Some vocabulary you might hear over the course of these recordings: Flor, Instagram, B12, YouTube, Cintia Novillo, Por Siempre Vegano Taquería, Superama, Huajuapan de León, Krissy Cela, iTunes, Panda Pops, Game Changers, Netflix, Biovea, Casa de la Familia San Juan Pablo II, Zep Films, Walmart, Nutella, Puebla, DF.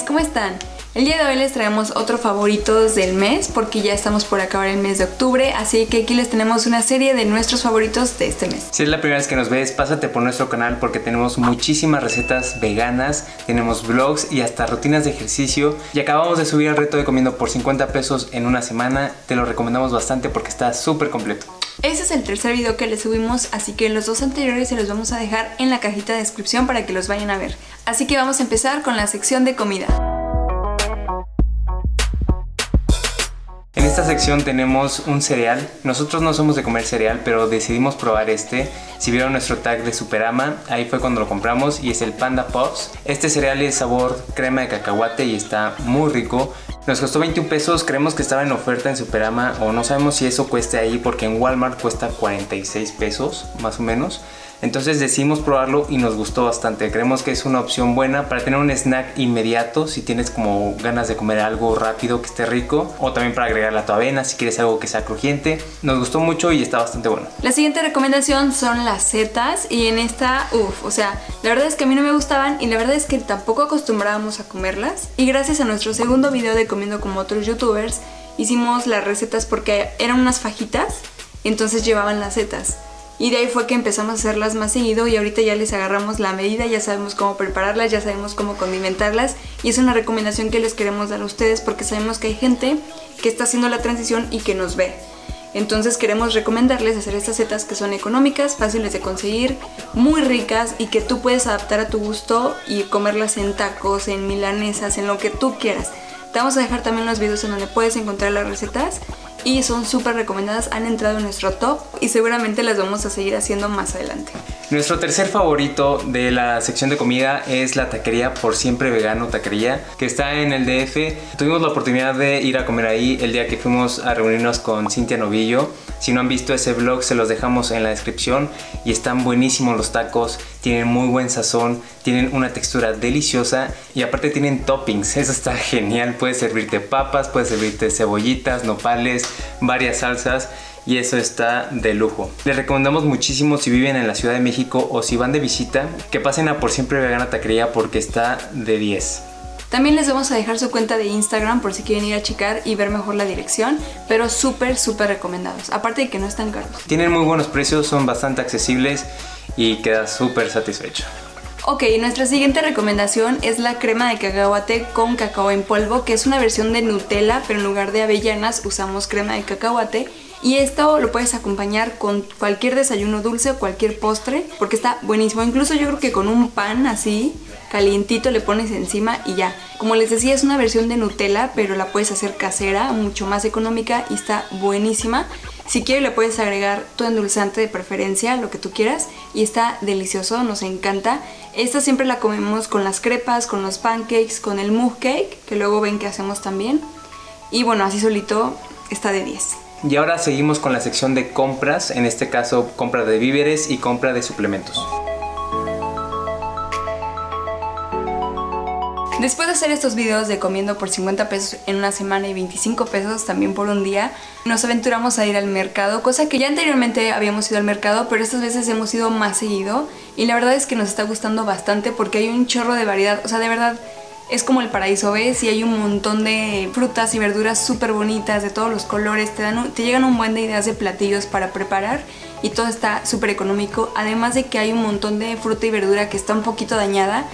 Hola, ¿cómo están? El día de hoy les traemos otro favoritos del mes porque ya estamos por acabar el mes de octubre, así que aquí les tenemos una serie de nuestros favoritos de este mes. Si es la primera vez que nos ves, pásate por nuestro canal porque tenemos muchísimas recetas veganas, tenemos vlogs y hasta rutinas de ejercicio, y acabamos de subir el reto de comiendo por 50 pesos en una semana. Te lo recomendamos bastante porque está súper completo. Este es el tercer video que les subimos, así que los dos anteriores se los vamos a dejar en la cajita de descripción para que los vayan a ver. Así que vamos a empezar con la sección de comida. En esta sección tenemos un cereal. Nosotros no somos de comer cereal, pero decidimos probar este. Si vieron nuestro tag de Superama, ahí fue cuando lo compramos, y es el Panda Pops. Este cereal es sabor crema de cacahuate y está muy rico. Nos costó 21 pesos, creemos que estaba en oferta en Superama, o no sabemos si eso cueste ahí, porque en Walmart cuesta 46 pesos, más o menos. Entonces decidimos probarlo y nos gustó bastante. Creemos que es una opción buena para tener un snack inmediato si tienes como ganas de comer algo rápido que esté rico, o también para agregarle a tu avena si quieres algo que sea crujiente. Nos gustó mucho y está bastante bueno. La siguiente recomendación son las setas, y en esta, o sea, la verdad es que a mí no me gustaban y la verdad es que tampoco acostumbrábamos a comerlas, y gracias a nuestro segundo video de comiendo como otros youtubers hicimos las recetas porque eran unas fajitas, entonces llevaban las setas. Y de ahí fue que empezamos a hacerlas más seguido, y ahorita ya les agarramos la medida, ya sabemos cómo prepararlas, ya sabemos cómo condimentarlas, y es una recomendación que les queremos dar a ustedes porque sabemos que hay gente que está haciendo la transición y que nos ve. Entonces queremos recomendarles hacer estas setas que son económicas, fáciles de conseguir, muy ricas y que tú puedes adaptar a tu gusto y comerlas en tacos, en milanesas, en lo que tú quieras. Te vamos a dejar también los videos en donde puedes encontrar las recetas, y son súper recomendadas, han entrado en nuestro top y seguramente las vamos a seguir haciendo más adelante. Nuestro tercer favorito de la sección de comida es la taquería Por Siempre Vegano Taquería, que está en el DF. Tuvimos la oportunidad de ir a comer ahí el día que fuimos a reunirnos con Cintia Novillo. Si no han visto ese vlog, se los dejamos en la descripción, y están buenísimos los tacos, tienen muy buen sazón, tienen una textura deliciosa y aparte tienen toppings, eso está genial. Puedes servirte papas, puedes servirte cebollitas, nopales, varias salsas, y eso está de lujo. Les recomendamos muchísimo si viven en la Ciudad de México o si van de visita que pasen a Por Siempre Vegana Taquería porque está de 10. También les vamos a dejar su cuenta de Instagram por si quieren ir a checar y ver mejor la dirección, pero súper recomendados, aparte de que no están caros. Tienen muy buenos precios, son bastante accesibles y quedas súper satisfecho. Ok, nuestra siguiente recomendación es la crema de cacahuate con cacao en polvo, que es una versión de Nutella, pero en lugar de avellanas usamos crema de cacahuate. Y esto lo puedes acompañar con cualquier desayuno dulce o cualquier postre porque está buenísimo. Incluso yo creo que con un pan así calientito le pones encima y ya. Como les decía, es una versión de Nutella, pero la puedes hacer casera, mucho más económica, y está buenísima. Si quieres le puedes agregar tu endulzante de preferencia, lo que tú quieras, y está delicioso, nos encanta. Esta siempre la comemos con las crepas, con los pancakes, con el mousse cake, que luego ven que hacemos también. Y bueno, así solito está de 10. Y ahora seguimos con la sección de compras, en este caso compra de víveres y compra de suplementos. Después de hacer estos videos de comiendo por 50 pesos en una semana y 25 pesos también por un día, nos aventuramos a ir al mercado, cosa que ya anteriormente habíamos ido al mercado, pero estas veces hemos ido más seguido, y la verdad es que nos está gustando bastante porque hay un chorro de variedad, o sea, de verdad es como el paraíso, ¿ves? Y hay un montón de frutas y verduras súper bonitas, de todos los colores, te llegan un buen de ideas de platillos para preparar, y todo está súper económico, además de que hay un montón de fruta y verdura que está un poquito dañada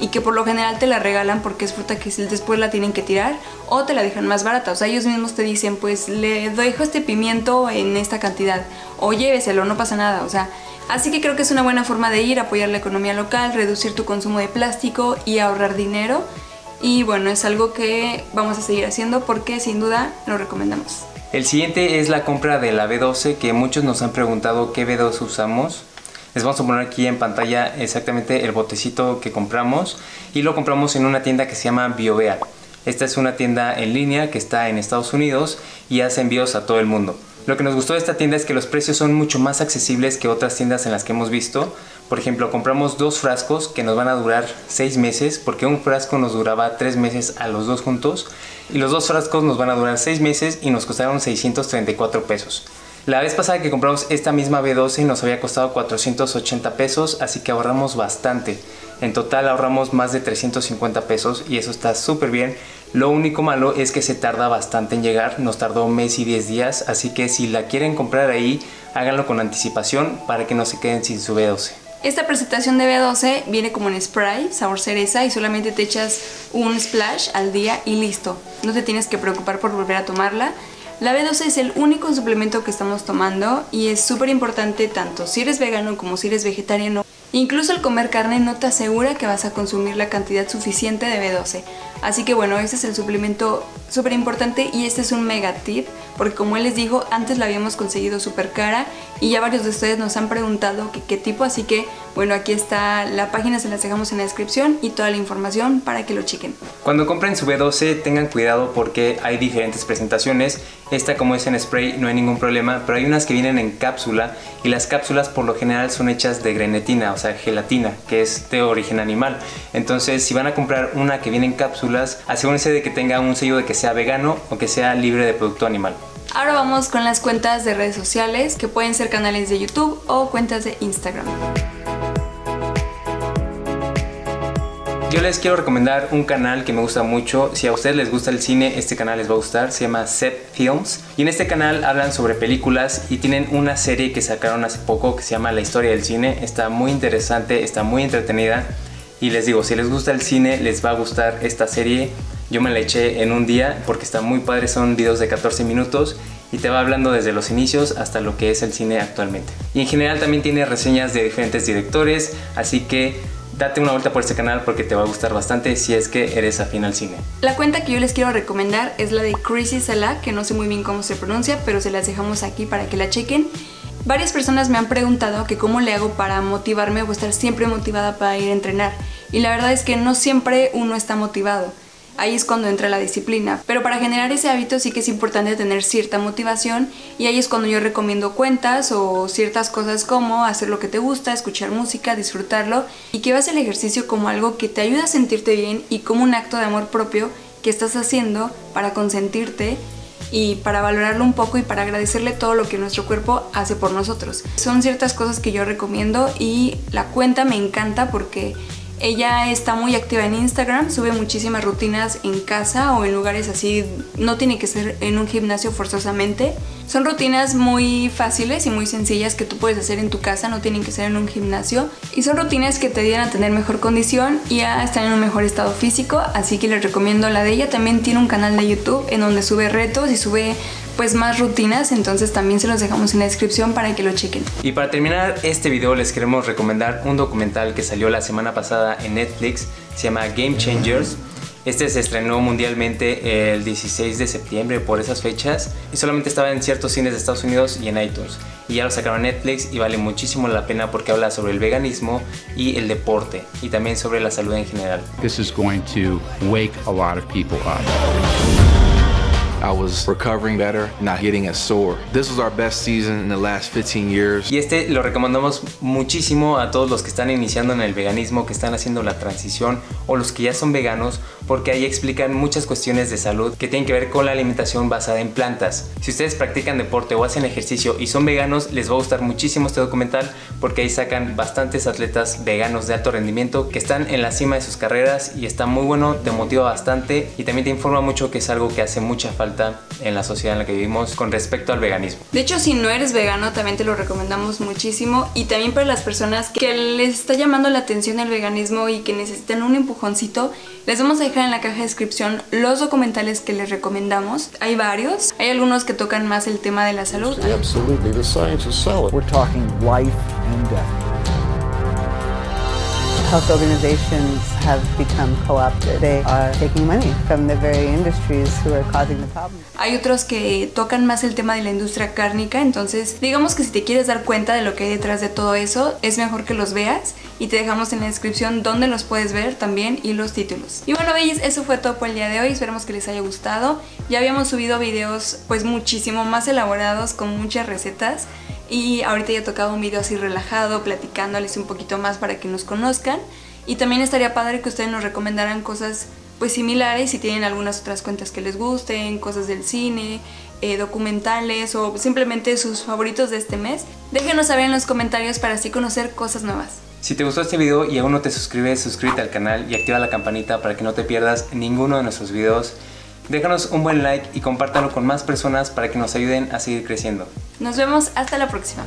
y que por lo general te la regalan porque es fruta que después la tienen que tirar o te la dejan más barata. O sea, ellos mismos te dicen, pues le dejo este pimiento en esta cantidad o lléveselo, no pasa nada. O sea, así que creo que es una buena forma de ir, apoyar la economía local, reducir tu consumo de plástico y ahorrar dinero. Y bueno, es algo que vamos a seguir haciendo porque sin duda lo recomendamos. El siguiente es la compra de la B12, que muchos nos han preguntado qué B12 usamos. Les vamos a poner aquí en pantalla exactamente el botecito que compramos, y lo compramos en una tienda que se llama Biovea. Esta es una tienda en línea que está en Estados Unidos y hace envíos a todo el mundo. Lo que nos gustó de esta tienda es que los precios son mucho más accesibles que otras tiendas en las que hemos visto. Por ejemplo, compramos 2 frascos que nos van a durar 6 meses porque un frasco nos duraba 3 meses a los dos juntos, y los 2 frascos nos van a durar 6 meses y nos costaron 634 pesos. La vez pasada que compramos esta misma B12 nos había costado 480 pesos, así que ahorramos bastante. En total ahorramos más de 350 pesos y eso está súper bien. Lo único malo es que se tarda bastante en llegar, nos tardó un mes y 10 días, así que si la quieren comprar ahí, háganlo con anticipación para que no se queden sin su B12. Esta presentación de B12 viene como en spray, sabor cereza, y solamente te echas un splash al día y listo. No te tienes que preocupar por volver a tomarla. La B12 es el único suplemento que estamos tomando y es súper importante tanto si eres vegano como si eres vegetariano. Incluso el comer carne no te asegura que vas a consumir la cantidad suficiente de B12. Así que bueno, este es el suplemento súper importante y este es un mega tip, porque como les digo, antes la habíamos conseguido súper cara y ya varios de ustedes nos han preguntado que qué tipo, así que bueno, aquí está la página, se las dejamos en la descripción y toda la información para que lo chequen. Cuando compren su B12 tengan cuidado porque hay diferentes presentaciones. Esta, como es en spray, no hay ningún problema, pero hay unas que vienen en cápsula y las cápsulas por lo general son hechas de grenetina, o sea, gelatina, que es de origen animal. Entonces, si van a comprar una que viene en cápsulas, asegúrense de que tenga un sello de que sea vegano o que sea libre de producto animal. Ahora vamos con las cuentas de redes sociales, que pueden ser canales de YouTube o cuentas de Instagram. Yo les quiero recomendar un canal que me gusta mucho. Si a ustedes les gusta el cine, este canal les va a gustar. Se llama Zep Films. Y en este canal hablan sobre películas y tienen una serie que sacaron hace poco que se llama La Historia del Cine. Está muy interesante, está muy entretenida. Y les digo, si les gusta el cine, les va a gustar esta serie. Yo me la eché en un día porque está muy padre. Son videos de 14 minutos. Y te va hablando desde los inicios hasta lo que es el cine actualmente. Y en general también tiene reseñas de diferentes directores. Así que date una vuelta por este canal porque te va a gustar bastante si es que eres afín al cine. La cuenta que yo les quiero recomendar es la de Krissy Cela, que no sé muy bien cómo se pronuncia, pero se las dejamos aquí para que la chequen. Varias personas me han preguntado que cómo le hago para motivarme o estar siempre motivada para ir a entrenar. Y la verdad es que no siempre uno está motivado. Ahí es cuando entra la disciplina. Pero para generar ese hábito sí que es importante tener cierta motivación y ahí es cuando yo recomiendo cuentas o ciertas cosas como hacer lo que te gusta, escuchar música, disfrutarlo y que veas el ejercicio como algo que te ayuda a sentirte bien y como un acto de amor propio que estás haciendo para consentirte y para valorarlo un poco y para agradecerle todo lo que nuestro cuerpo hace por nosotros. Son ciertas cosas que yo recomiendo y la cuenta me encanta porque ella está muy activa en Instagram, sube muchísimas rutinas en casa o en lugares así, no tiene que ser en un gimnasio forzosamente. Son rutinas muy fáciles y muy sencillas que tú puedes hacer en tu casa, no tienen que ser en un gimnasio. Y son rutinas que te ayudan a tener mejor condición y a estar en un mejor estado físico, así que les recomiendo la de ella. También tiene un canal de YouTube en donde sube retos y sube pues más rutinas, entonces también se los dejamos en la descripción para que lo chequen. Y para terminar este video les queremos recomendar un documental que salió la semana pasada en Netflix, se llama Game Changers. Este se estrenó mundialmente el 16 de septiembre por esas fechas y solamente estaba en ciertos cines de Estados Unidos y en iTunes. Y ya lo sacaron en Netflix y vale muchísimo la pena porque habla sobre el veganismo y el deporte y también sobre la salud en general. This is going to wake a lot of people up. I was recovering better, not getting as sore. This was our best season in the last 15 years. Y este lo recomendamos muchísimo a todos los que están iniciando en el veganismo, que están haciendo la transición o los que ya son veganos, porque ahí explican muchas cuestiones de salud que tienen que ver con la alimentación basada en plantas. Si ustedes practican deporte o hacen ejercicio y son veganos, les va a gustar muchísimo este documental porque ahí sacan bastantes atletas veganos de alto rendimiento que están en la cima de sus carreras y está muy bueno, te motiva bastante y también te informa mucho, que es algo que hace mucha falta en la sociedad en la que vivimos con respecto al veganismo. De hecho, si no eres vegano también te lo recomendamos muchísimo y también para las personas que les está llamando la atención el veganismo y que necesitan un empujoncito, les vamos a dejar en la caja de descripción los documentales que les recomendamos. Hay varios, hay algunos que tocan más el tema de la salud. Absolutely, the science is solid. We're talking life and death. Health organizations have become co-opted. They are taking money from the very industries who are causing the problem. Hay otros que tocan más el tema de la industria cárnica, entonces digamos que si te quieres dar cuenta de lo que hay detrás de todo eso, es mejor que los veas y te dejamos en la descripción dónde los puedes ver también y los títulos. Y bueno, veis, eso fue todo por el día de hoy, esperamos que les haya gustado. Ya habíamos subido videos pues muchísimo más elaborados con muchas recetas. Y ahorita ya tocaba un video así relajado, platicándoles un poquito más para que nos conozcan. Y también estaría padre que ustedes nos recomendaran cosas pues similares, si tienen algunas otras cuentas que les gusten, cosas del cine, documentales o simplemente sus favoritos de este mes. Déjenos saber en los comentarios para así conocer cosas nuevas. Si te gustó este video y aún no te suscribes, suscríbete al canal y activa la campanita para que no te pierdas ninguno de nuestros videos. Déjanos un buen like y compártalo con más personas para que nos ayuden a seguir creciendo. Nos vemos hasta la próxima.